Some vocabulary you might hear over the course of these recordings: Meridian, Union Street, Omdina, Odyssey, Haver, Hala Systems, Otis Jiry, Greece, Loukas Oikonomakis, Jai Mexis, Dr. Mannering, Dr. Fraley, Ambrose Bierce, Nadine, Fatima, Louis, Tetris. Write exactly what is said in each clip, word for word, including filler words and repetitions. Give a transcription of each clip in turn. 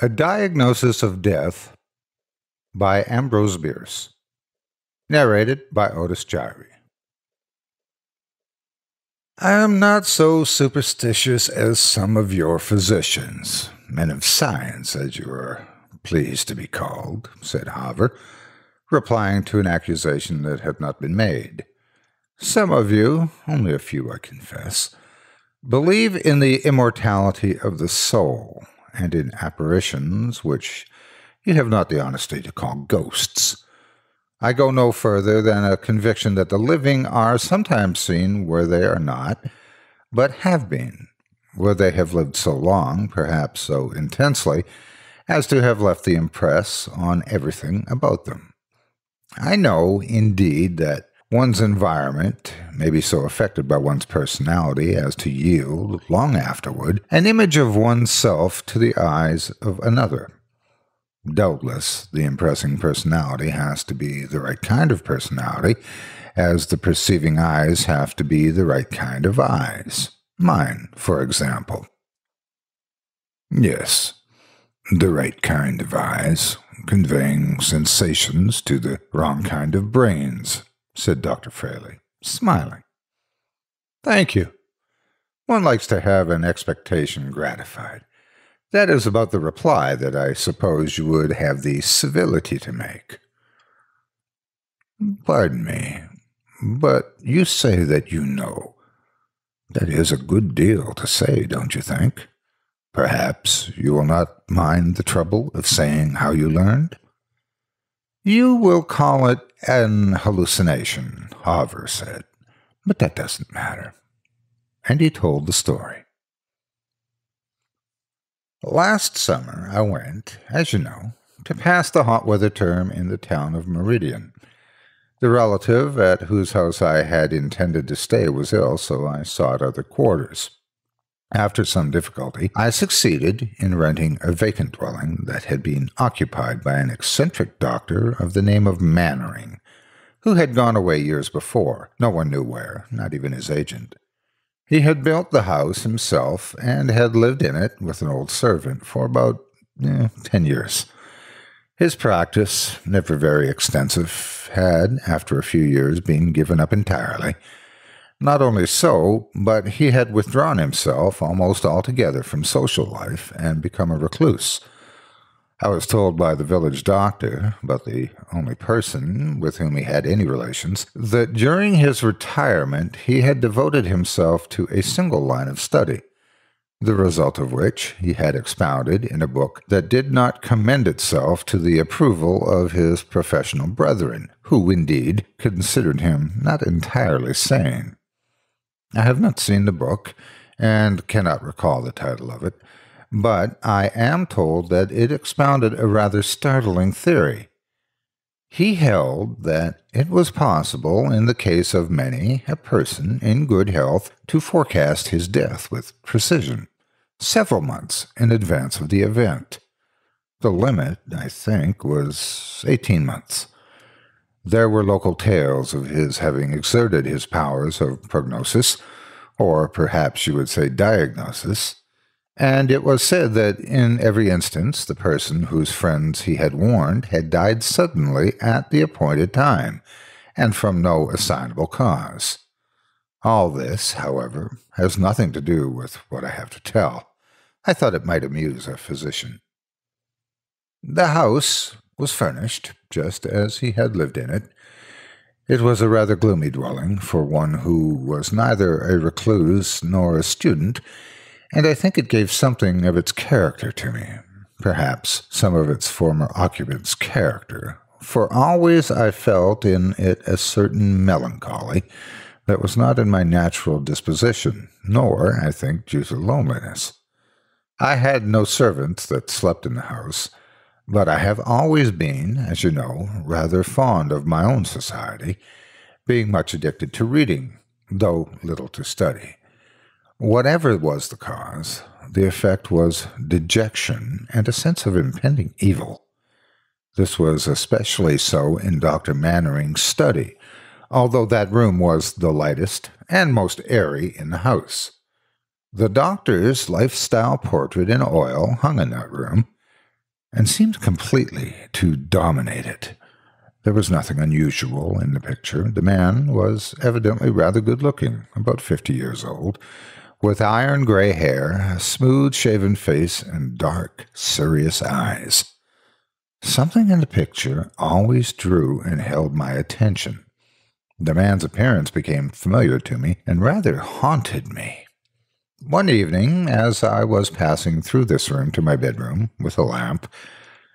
A Diagnosis of Death by Ambrose Bierce, narrated by Otis Jiry. I am not so superstitious as some of your physicians, men of science, as you are pleased to be called, said Haver, replying to an accusation that had not been made. Some of you, only a few I confess, believe in the immortality of the soul, and in apparitions, which you have not the honesty to call ghosts. I go no further than a conviction that the living are sometimes seen where they are not, but have been, where they have lived so long, perhaps so intensely, as to have left the impress on everything about them. I know, indeed, that one's environment may be so affected by one's personality as to yield, long afterward, an image of oneself to the eyes of another. Doubtless, the impressing personality has to be the right kind of personality, as the perceiving eyes have to be the right kind of eyes. Mine, for example. Yes, the right kind of eyes, conveying sensations to the wrong kind of brains, said Doctor Fraley, smiling. Thank you. One likes to have an expectation gratified. That is about the reply that I suppose you would have the civility to make. Pardon me, but you say that you know. That is a good deal to say, don't you think? Perhaps you will not mind the trouble of saying how you learned? You will call it an hallucination, Haver said, but that doesn't matter. And he told the story. Last summer I went, as you know, to pass the hot weather term in the town of Meridian. The relative at whose house I had intended to stay was ill, so I sought other quarters. After some difficulty, I succeeded in renting a vacant dwelling that had been occupied by an eccentric doctor of the name of Mannering, who had gone away years before, no one knew where, not even his agent. He had built the house himself and had lived in it with an old servant for about eh, ten years. His practice, never very extensive, had, after a few years, been given up entirely. Not only so, but he had withdrawn himself almost altogether from social life and become a recluse. I was told by the village doctor, but the only person with whom he had any relations, that during his retirement he had devoted himself to a single line of study, the result of which he had expounded in a book that did not commend itself to the approval of his professional brethren, who, indeed, considered him not entirely sane. I have not seen the book, and cannot recall the title of it, but I am told that it expounded a rather startling theory. He held that it was possible, in the case of many, a person in good health, to forecast his death with precision, several months in advance of the event. The limit, I think, was eighteen months. There were local tales of his having exerted his powers of prognosis, or perhaps you would say diagnosis, and it was said that in every instance the person whose friends he had warned had died suddenly at the appointed time, and from no assignable cause. All this, however, has nothing to do with what I have to tell. I thought it might amuse a physician. The house was furnished, just as he had lived in it. It was a rather gloomy dwelling for one who was neither a recluse nor a student, and I think it gave something of its character to me, perhaps some of its former occupant's character, for always I felt in it a certain melancholy that was not in my natural disposition, nor, I think, due to loneliness. I had no servants that slept in the house, but I have always been, as you know, rather fond of my own society, being much addicted to reading, though little to study. Whatever was the cause, the effect was dejection and a sense of impending evil. This was especially so in Doctor Mannering's study, although that room was the lightest and most airy in the house. The doctor's lifestyle portrait in oil hung in that room, and seemed completely to dominate it. There was nothing unusual in the picture. The man was evidently rather good-looking, about fifty years old, with iron-gray hair, a smooth-shaven face, and dark, serious eyes. Something in the picture always drew and held my attention. The man's appearance became familiar to me and rather haunted me. One evening, as I was passing through this room to my bedroom with a lamp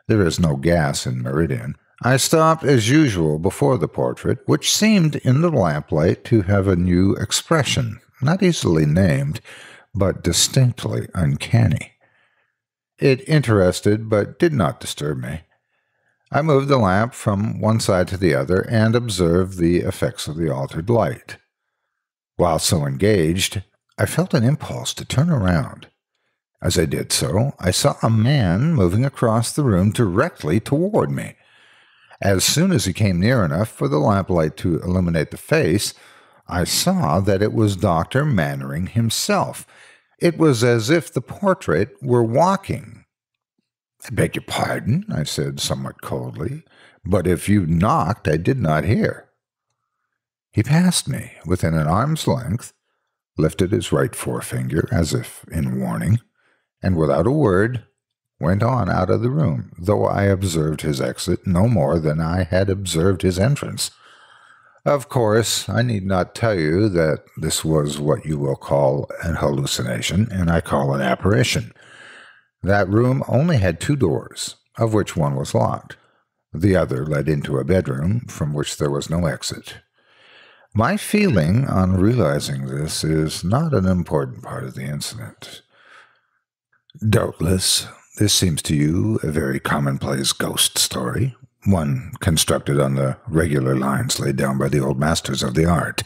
(there is no gas in Meridian), I stopped as usual before the portrait, which seemed in the lamplight to have a new expression, not easily named, but distinctly uncanny. It interested but did not disturb me. I moved the lamp from one side to the other and observed the effects of the altered light. While so engaged, I felt an impulse to turn around. As I did so, I saw a man moving across the room directly toward me. As soon as he came near enough for the lamplight to illuminate the face, I saw that it was Doctor Mannering himself. It was as if the portrait were walking. "I beg your pardon," I said somewhat coldly, "but if you knocked, I did not hear." He passed me within an arm's length, lifted his right forefinger as if in warning, and without a word went on out of the room, though I observed his exit no more than I had observed his entrance. Of course, I need not tell you that this was what you will call an hallucination, and I call an apparition. That room only had two doors, of which one was locked. The other led into a bedroom from which there was no exit. My feeling on realizing this is not an important part of the incident. Doubtless, this seems to you a very commonplace ghost story, one constructed on the regular lines laid down by the old masters of the art.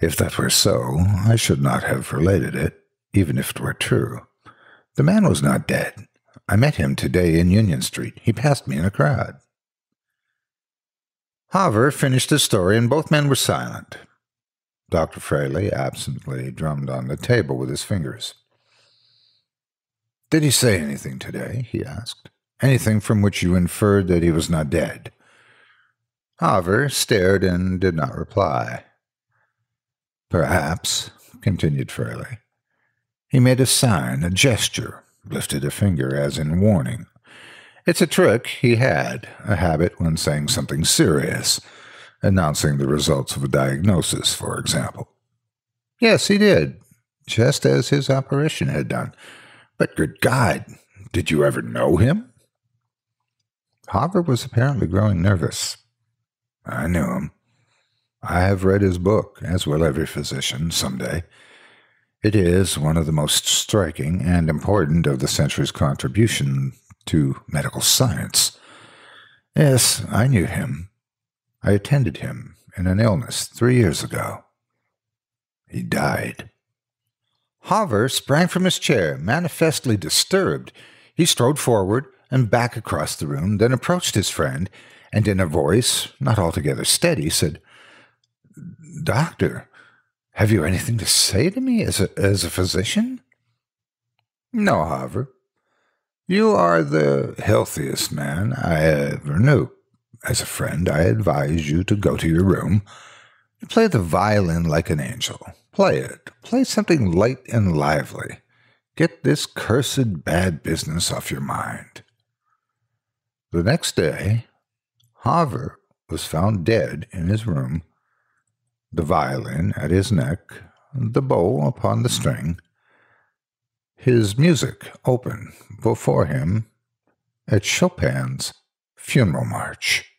If that were so, I should not have related it, even if it were true. The man was not dead. I met him today in Union Street. He passed me in a crowd. Haver finished his story, and both men were silent. Doctor Fraley absently drummed on the table with his fingers. "Did he say anything today?" he asked. "Anything from which you inferred that he was not dead?" Haver stared and did not reply. "Perhaps," continued Fraley. He made a sign, a gesture, lifted a finger as in warning. It's a trick he had, a habit when saying something serious, announcing the results of a diagnosis, for example. Yes, he did, just as his apparition had done. But good God, did you ever know him? Haver was apparently growing nervous. I knew him. I have read his book, as will every physician, some day. It is one of the most striking and important of the century's contribution to medical science. Yes, I knew him. I attended him in an illness three years ago. He died. Haver sprang from his chair, manifestly disturbed. He strode forward and back across the room, then approached his friend, and in a voice not altogether steady said, "Doctor, have you anything to say to me as a, as a physician?" "No, Haver. You are the healthiest man I ever knew. As a friend, I advise you to go to your room. Play the violin like an angel. Play it. Play something light and lively. Get this cursed bad business off your mind." The next day, Haver was found dead in his room, the violin at his neck, the bow upon the string, his music open before him at Chopin's Funeral March.